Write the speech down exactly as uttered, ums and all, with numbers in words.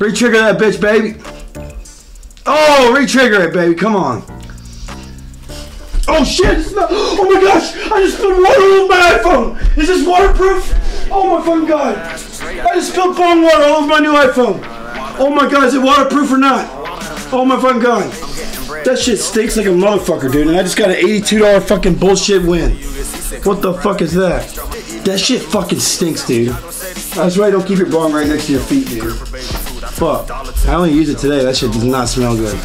Retrigger that bitch, baby. Oh, retrigger it, baby. Come on. Oh shit! It's not, oh my gosh! I just spilled water on my iPhone. Is this waterproof? Oh my fucking god! I just spilled bong water all over my new iPhone. Oh my god! Is it waterproof or not? Oh my fucking god! That shit stinks like a motherfucker, dude. And I just got an eighty-two dollar fucking bullshit win. What the fuck is that? That shit fucking stinks, dude. That's right. Don't keep your bong right next to your feet, dude. Fuck. I only used it today. That shit does not smell good.